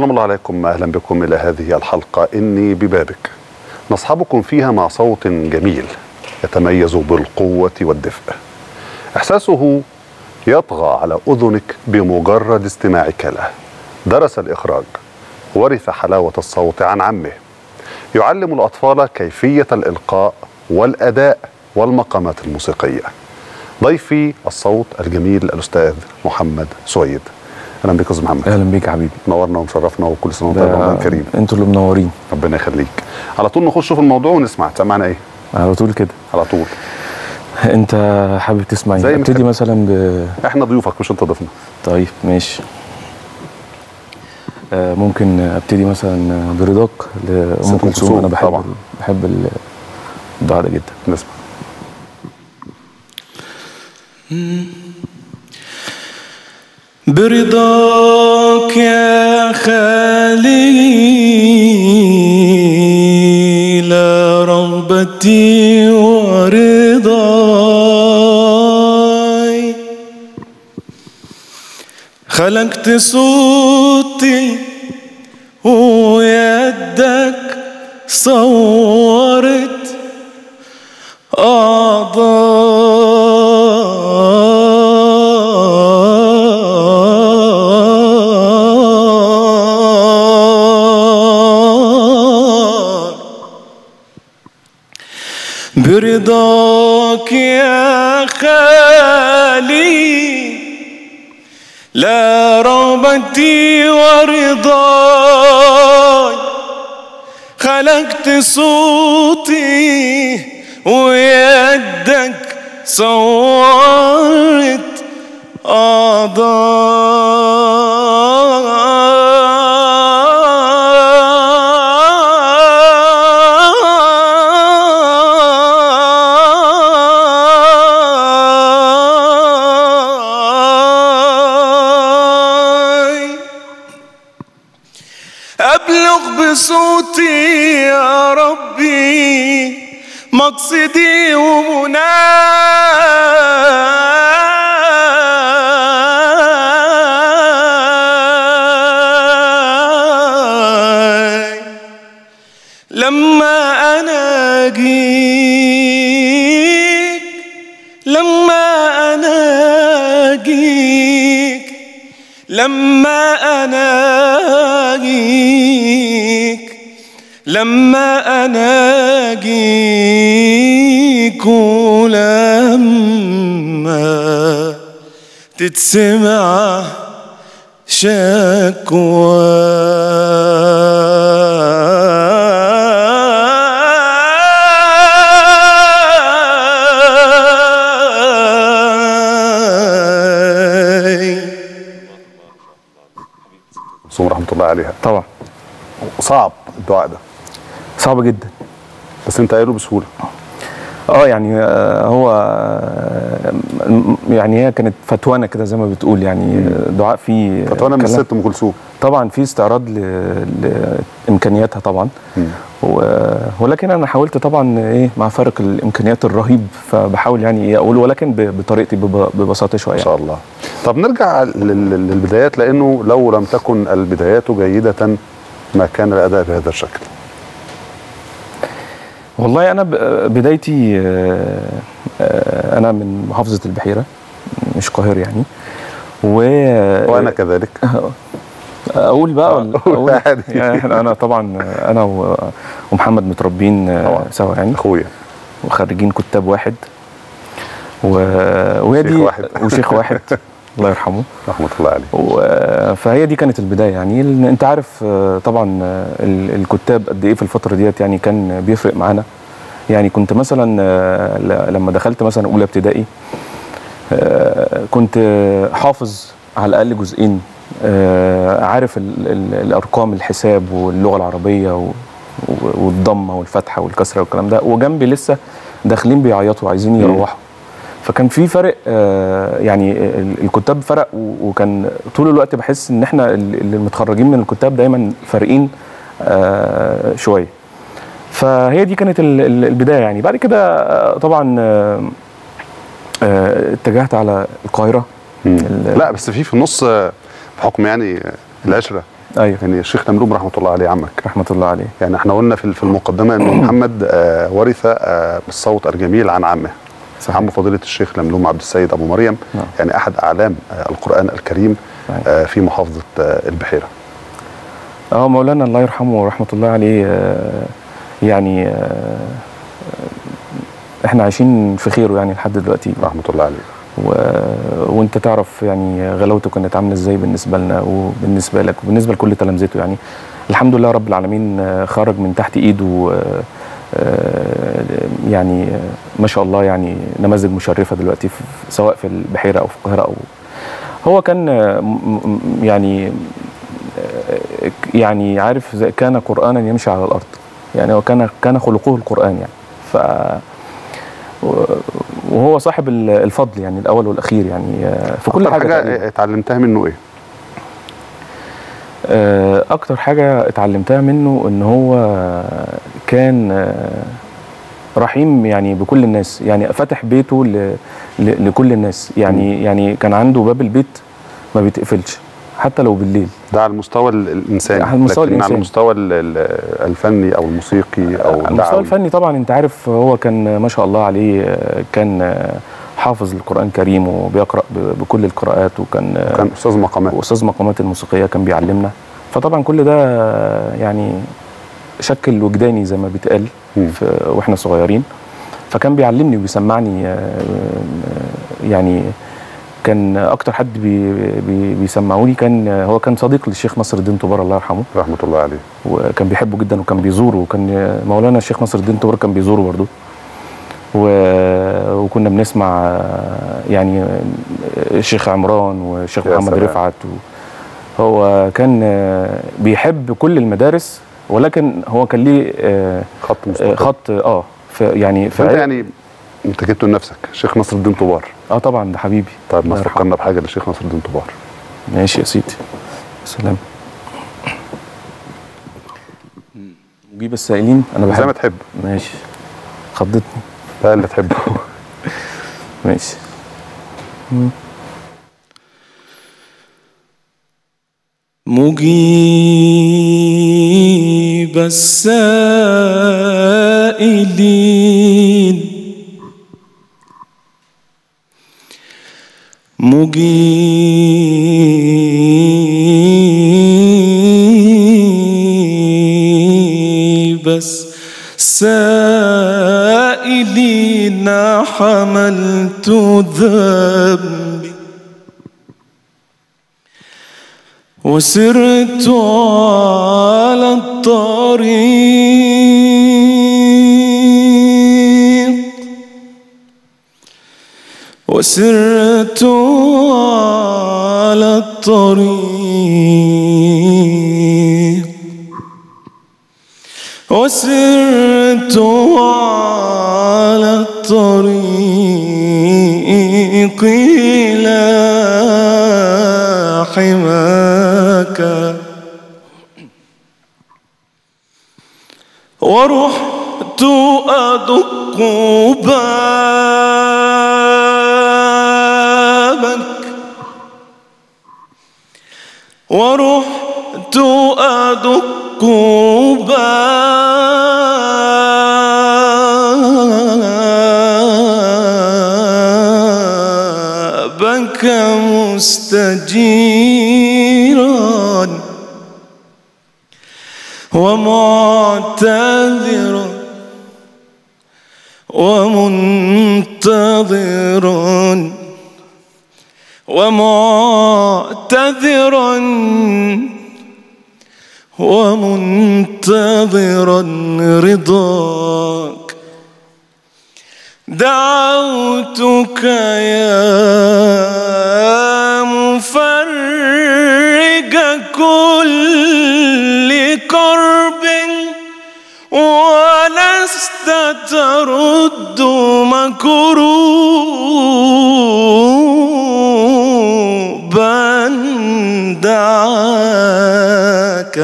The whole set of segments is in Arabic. السلام عليكم، أهلا بكم إلى هذه الحلقة إني ببابك. نصحبكم فيها مع صوت جميل يتميز بالقوة والدفء، إحساسه يطغى على أذنك بمجرد استماعك له. درس الإخراج، ورث حلاوة الصوت عن عمه، يعلم الأطفال كيفية الإلقاء والأداء والمقامات الموسيقية. ضيفي الصوت الجميل الأستاذ محمد سويد. اهلا بك يا استاذ محمد. اهلا بيك يا حبيبي، منورنا ومشرفنا، وكل سنه وانت رمضان كريم. انتوا اللي منورين، ربنا يخليك. على طول نخش في الموضوع ونسمع. سمعنا ايه؟ على طول كده. على طول. انت حابب تسمع ايه؟ ابتدي مثلا احنا ضيوفك مش انت ضيفنا. طيب ماشي. ممكن ابتدي مثلا برضاك لأم كلثوم. انا بحب طبعا بحب البعض جدا. نسمع. برضاك يا خليل رغبتي ورضاي، خلقت صوتي ويدك صورت أعضاي. برضاك يا خالي لا رغبتي ورضاي، خلقت صوتي ويدك صورت أعضاي. صوتي يا ربي مقصدي ومناي، لما أنا أجيك لما أنا أجيك ولما تتسمع شكواي. صوم رحمة الله عليها. طبعا صعب الدعاء ده، صعب جدا، بس انت قايله بسهوله. يعني هو يعني هي كانت فتوانه كده زي ما بتقول، يعني دعاء فيه فتوانه من الست ام كلثوم. طبعا في استعراض لامكانياتها طبعا، ولكن انا حاولت طبعا مع فارق الامكانيات الرهيب، فبحاول يعني اقول ولكن بطريقتي ببساطه شويه. ان شاء الله. طب نرجع للبدايات، لانه لو لم تكن البدايات جيده ما كان الاداء بهذا الشكل. والله أنا بدايتي، أنا من محافظة البحيرة، مش القاهرة يعني، وأنا كذلك. أقول بقى أقول يعني أنا طبعا أنا ومحمد متربين سوا يعني، أخويا، وخريجين كتاب واحد وشيخ واحد الله يرحمه، رحمة الله عليه. فهي دي كانت البداية يعني. انت عارف طبعا الكتاب قد ايه في الفترة ديت يعني كان بيفرق معانا يعني. كنت مثلا لما دخلت مثلا اولى ابتدائي كنت حافظ على الاقل جزئين، عارف الارقام، الحساب واللغة العربية والضمة والفتحة والكسرة والكلام ده، وجنبي لسه داخلين بيعيطوا عايزين يروحوا. فكان في فرق يعني، الكتاب فرق، وكان طول الوقت بحس ان احنا اللي متخرجين من الكتاب دايما فارقين شويه. فهي دي كانت البدايه يعني. بعد كده طبعا اتجهت على القاهره. لا بس في النص بحكم يعني العشره ايوه يعني الشيخ لملهم رحمه الله عليه، عمك رحمه الله عليه، يعني احنا قلنا في المقدمه ان محمد ورث بالصوت الجميل عن عمه، عم فضيله الشيخ لملهم عبد السيد ابو مريم، يعني احد اعلام القران الكريم في محافظه البحيره. مولانا الله يرحمه ورحمه الله عليه، يعني احنا عايشين في خيره يعني لحد دلوقتي رحمه الله عليه، وانت تعرف يعني غلاوته كانت عامله ازاي بالنسبه لنا وبالنسبه لك وبالنسبه لكل تلامذته. يعني الحمد لله رب العالمين خرج من تحت ايده يعني ما شاء الله يعني نماذج مشرفه دلوقتي سواء في البحيره او في القاهره، او هو كان يعني عارف كان قرانا يمشي على الارض، يعني هو كان خلقه القران يعني، ف وهو صاحب الفضل يعني الاول والاخير يعني في كل حاجه. حاجه اتعلمتها منه ايه؟ اكتر حاجه اتعلمتها منه ان هو كان رحيم يعني بكل الناس، يعني فتح بيته لكل الناس، يعني كان عنده باب البيت ما بيتقفلش حتى لو بالليل. ده على المستوى الانساني، على المستوى لكن الإنساني. على المستوى الفني او الموسيقي او على المستوى الفني طبعا انت عارف هو كان ما شاء الله عليه، كان حافظ القرآن الكريم وبيقرأ بكل القراءات، وكان استاذ مقامات الموسيقية، كان بيعلمنا، فطبعا كل ده يعني شكل وجداني زي ما بيتقال واحنا صغيرين، فكان بيعلمني وبيسمعني، يعني كان اكتر حد بيسمعوني كان صديق للشيخ نصر الدين طوبار الله يرحمه رحمه الله عليه، وكان بيحبه جدا وكان بيزوره، وكان مولانا الشيخ نصر الدين طوبار كان بيزوره برضه، وكنا بنسمع يعني الشيخ عمران والشيخ محمد رفعت، هو كان بيحب كل المدارس، ولكن هو كان ليه خط مستقل. خط يعني انت جبته لنفسك الشيخ نصر الدين طوبار. طبعا ده حبيبي. طيب ما فكرنا بحاجه للشيخ نصر الدين طوبار. ماشي يا سيدي، سلام. نجيب السائلين انا بحب زي ما تحب. ماشي خضتني. لا اللي تحبه. ماشي. مجيب السائلين مجيب السائلين حملت ذنبي وسرت على الطريق وسرت على الطريق وسرت على الطريق إلى حماك ورحت أدق بابك ورحت أدق بابك مستجيرا ومعتذرا ومنتظرا رضاك دعوتك يا مفرج كل كرب ولست ترد مكروبا دعاك.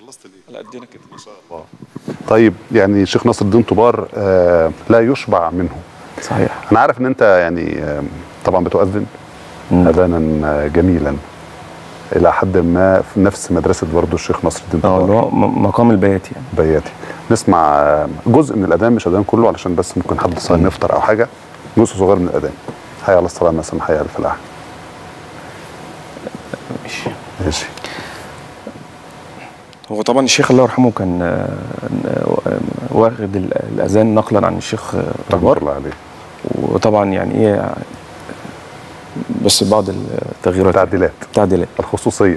خلصت ليه؟ لا ادينا كده ما شاء الله. طيب يعني الشيخ نصر الدين طوبار لا يشبع منه. صحيح. انا عارف ان انت يعني طبعا بتؤذن اذانا جميلا، الى حد ما في نفس مدرسه برضه الشيخ نصر الدين طوبار. اللي هو مقام البياتي يعني. بياتي. نسمع جزء من الاذان، مش اذان كله علشان بس ممكن حد صايم يفطر او حاجه، جزء صغير من الاذان. حي على الصلاه مثلا، حي على الفلاح. ماشي. ماشي. هو طبعا الشيخ الله يرحمه كان واخد الاذان نقلا عن الشيخ طوبار الله عليه، وطبعا يعني ايه بس بعض التغييرات، تعديلات الخصوصيه.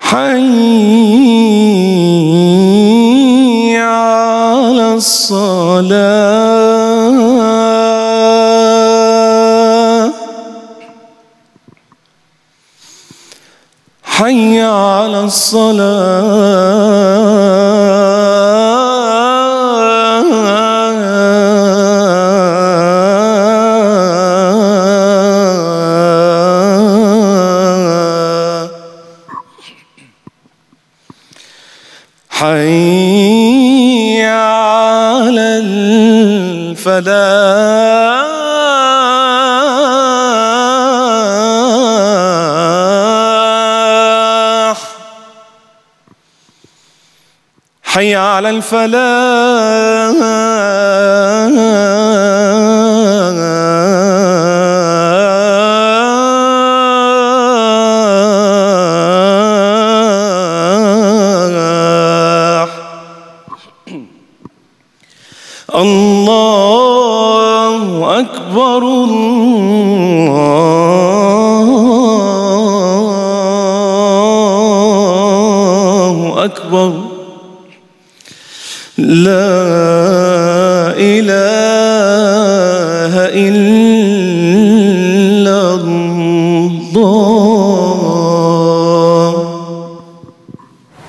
حي على الصلاة، حي على الصلاة، حي على الفلاح، حي على الفلاح، الله أكبر، الله أكبر، لا إله إلا الله.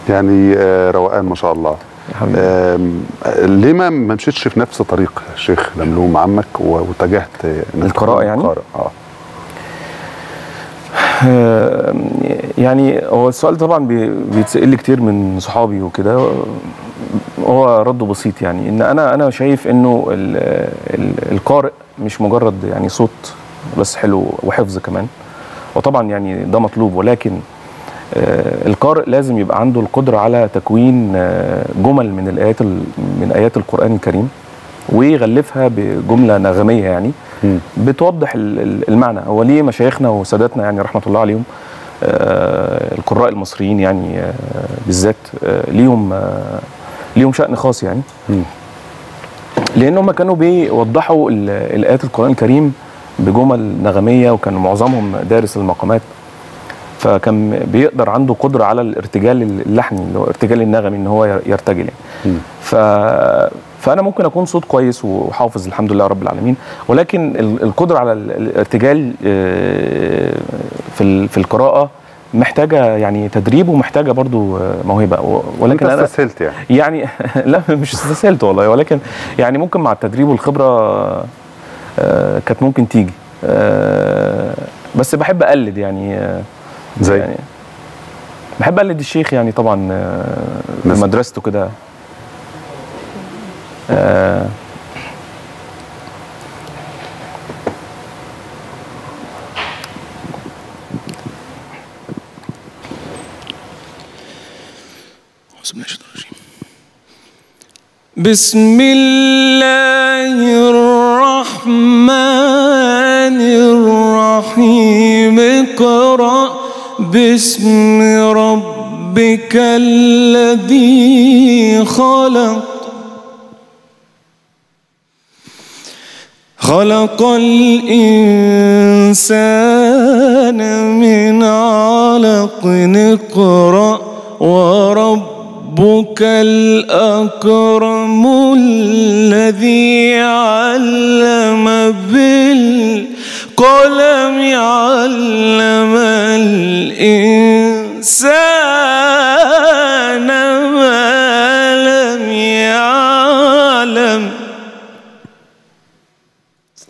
يعني روقان ما شاء الله. ليه ما مشيتش في نفس طريق الشيخ لملهم عمك واتجهت للقراءة يعني؟ يعني هو السؤال طبعا بيتسأل لي كتير من صحابي وكده، هو رده بسيط يعني، ان انا شايف انه القارئ مش مجرد يعني صوت بس حلو وحفظ كمان، وطبعا يعني ده مطلوب، ولكن القارئ لازم يبقى عنده القدرة على تكوين جمل من آيات القرآن الكريم ويغلفها بجملة نغمية يعني بتوضح المعنى. هو ليه مشايخنا وساداتنا يعني رحمة الله عليهم القراء المصريين يعني بالذات ليهم شأن خاص يعني، لأنهم كانوا بيوضحوا الآيات القرآن الكريم بجمل نغمية، وكان معظمهم دارس المقامات، فكان بيقدر عنده قدره على الارتجال اللحني اللي هو ارتجال النغمي، ان هو يرتجل يعني. فانا ممكن اكون صوت كويس وحافظ الحمد لله رب العالمين، ولكن القدره على الارتجال في القراءه محتاجه يعني تدريب، ومحتاجه برضو موهبه، ولكن انا استسهلت يعني لا مش استسهلت والله، ولكن يعني ممكن مع التدريب والخبره كانت ممكن تيجي، بس بحب اقلد يعني، زي يعني بحب اقلد الشيخ يعني طبعا في مدرسته كده. بسم الله الرحمن الرحيم، اقرأ باسم ربك الذي خلق، خلق الإنسان من علق، اقرأ وربك الأكرم الذي علم بالقلم، علم الإنسان ما لم يعلم.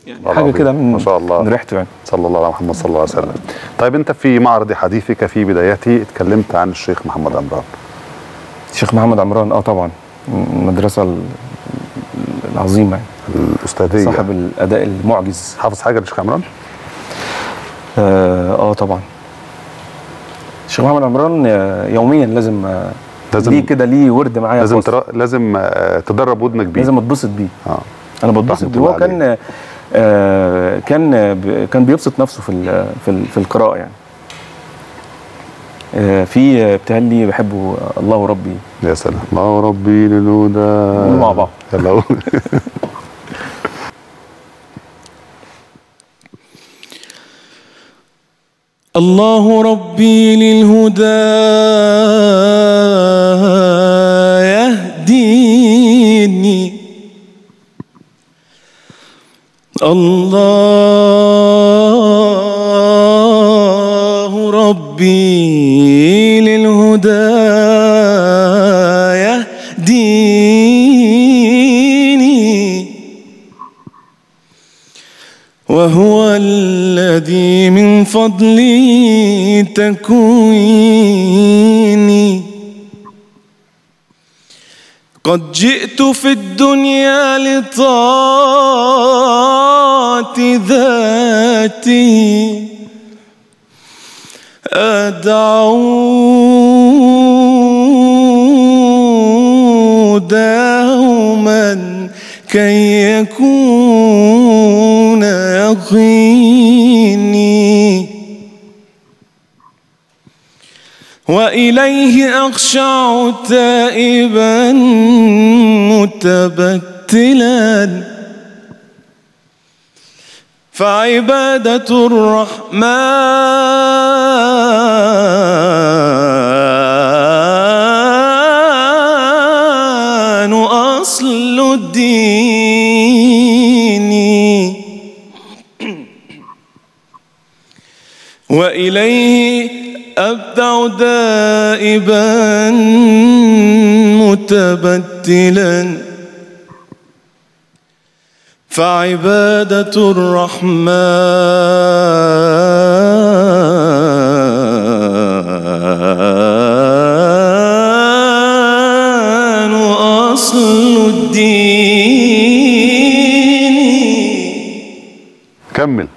يعني حاجة كده من ريحته يعني، صلى الله على محمد صلى الله عليه وسلم. طيب أنت في معرض حديثك في بدايته اتكلمت عن الشيخ محمد عمران. الشيخ محمد عمران طبعا المدرسة العظيمة الأستاذية صاحب الأداء المعجز. حافظ حاجة للشيخ عمران؟ طبعا الشيخ محمد عمران يوميا لازم ليه كده، ليه ورد معايا، لازم تدرب ودنك بيه، لازم اتبسط بيه. انا بتبسط بيه. هو كان كان بيبسط نفسه في القراءة يعني. في ابتهال لي بحبه، الله ربي. يا سلام، الله ربي للهدى مع بعض. يلا الله ربي للهدى يهديني، الله ربي للهدى يهديني، وهو الذي من فضلي تكويني، قد جئت في الدنيا لطاعة ذاتي، أدعو دوما كي يكون يقيني، وإليه أخشع تائبا متبتلا، فعبادة الرحمن أصل الدين، وإليه أبدع دائبا متبتلا، فعبادة الرحمن أصل الدين. كمل.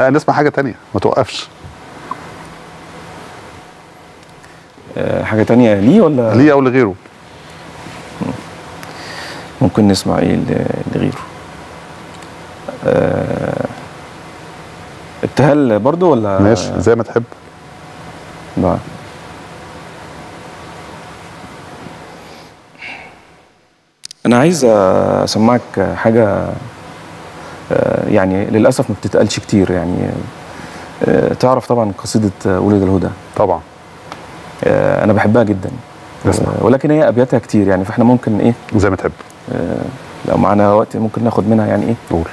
نسمع حاجة تانية، ما توقفش. حاجة تانية ليه ولا؟ ليه أو لغيره؟ ممكن نسمع إيه لغيره؟ ابتهال برضو ولا؟ ماشي زي ما تحب. نعم. أنا عايز أسمعك حاجة يعني للأسف ما بتتقالش كتير يعني. تعرف طبعا قصيدة ولد الهدى؟ طبعا. أنا بحبها جدا، ولكن هي أبياتها كتير يعني، فإحنا ممكن إيه زي ما تحب، لو معانا وقت ممكن ناخد منها يعني إيه. قول.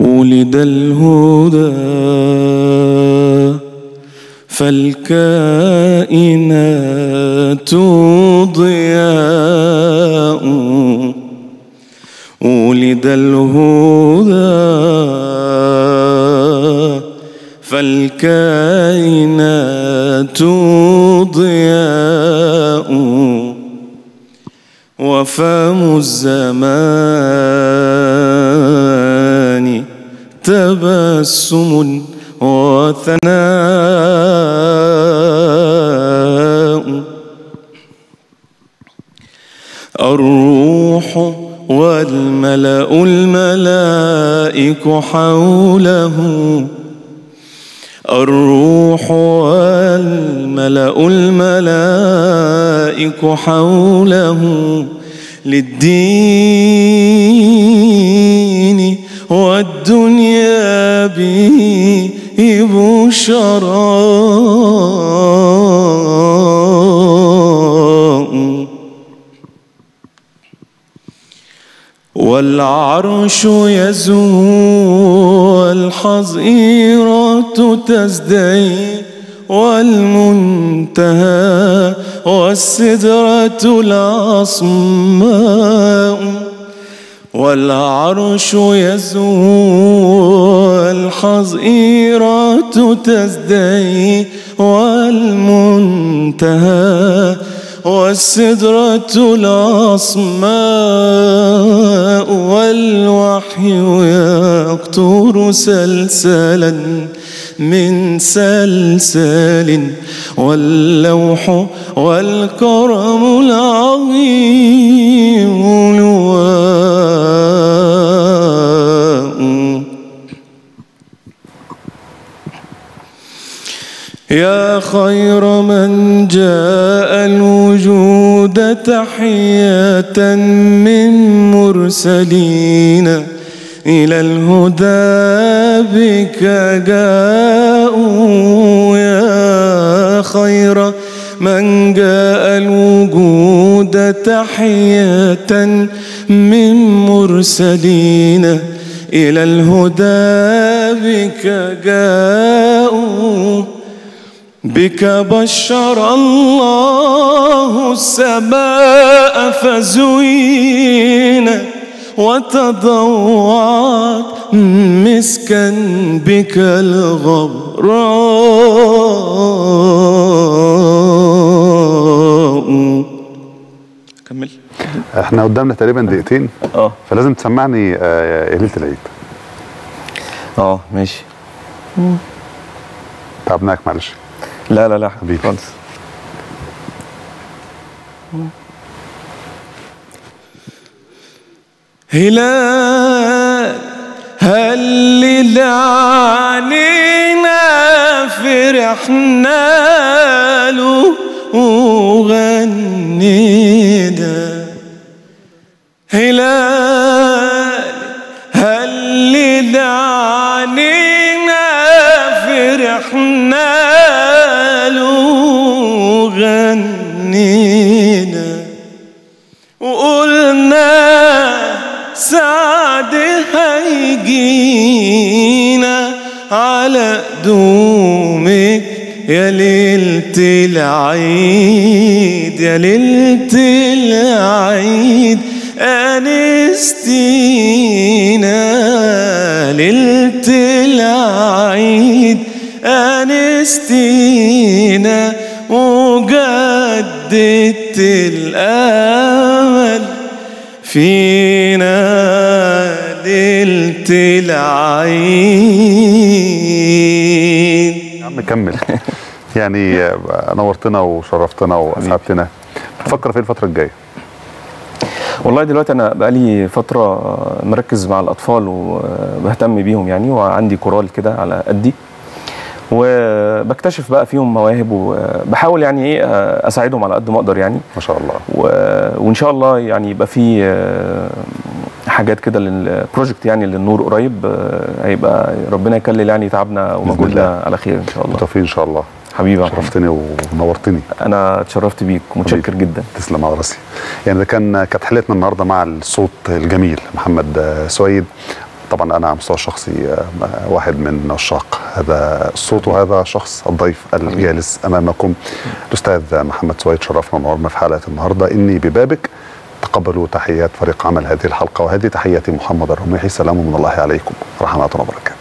ولد الهدى فالكائنات ضياء، ولد الهدى فالكائنات ضياء، وفم الزمان تبسم وثناء، الروح والملأ الملائك حوله، الروح والملأ الملائك حوله، للدين والدنيا به بشراء، والعرش يزهو والحظيرة تزدهي، والمنتهى والسدرة العصماء، والعرش يزول الحظيرة تزدي والمنتهى والسدرة العصماء والوحي يقطر سلسلا من سلسل واللوح والكرم العظيم لواء يا خير من جاء الوجود تحية من مرسلين إلى الهدى بك جاءوا يا خير من جاء الوجود تحية من مرسلين إلى الهدى بك جاءوا بك بشر الله السماء فزوين وتضوعت مسكا بك الغبراء. كمل. احنا قدامنا تقريبا دقيقتين فلازم تسمعني ليله العيد. ماشي. تعبناك معلش. لا لا لا حبيبي خالص. هلال هلل علينا فرحنا له وغنينا هلال هلل علينا فرحنا له وغنينا وقلنا سعد هيجينا على قدومك يا ليلة العيد يا ليلة العيد أنستينا ليلة العيد أنستينا وجددت الأمل فينا ليلة العيد. يا عم كمل. يعني نورتنا وشرفتنا واسعدتنا. بتفكر في الفترة الجاية؟ والله دلوقتي انا بقالي فترة مركز مع الاطفال وبهتم بيهم يعني، وعندي كورال كده على قدي، وبكتشف بقى فيهم مواهب وبحاول يعني ايه اساعدهم على قد ما اقدر يعني. ما شاء الله. وان شاء الله يعني يبقى في حاجات كده للبروجكت يعني للنور قريب، هيبقى ربنا يكلل يعني تعبنا ومجهودنا على خير ان شاء الله. بالتوفيق ان شاء الله. حبيبي شرفتني ونورتني. انا اتشرفت بيك ومتشكر جدا. تسلم على راسي. يعني ده كانت حلقتنا النهارده مع الصوت الجميل محمد سويد. طبعا انا على المستوى الشخصي واحد من عشاق هذا الصوت وهذا شخص الضيف الجالس امامكم الاستاذ محمد سويد. شرفنا ونورنا في حلقه النهارده. اني ببابك. تقبلوا تحيات فريق عمل هذه الحلقه، وهذه تحياتي محمد الرميحي. سلام من الله عليكم ورحمه الله وبركاته.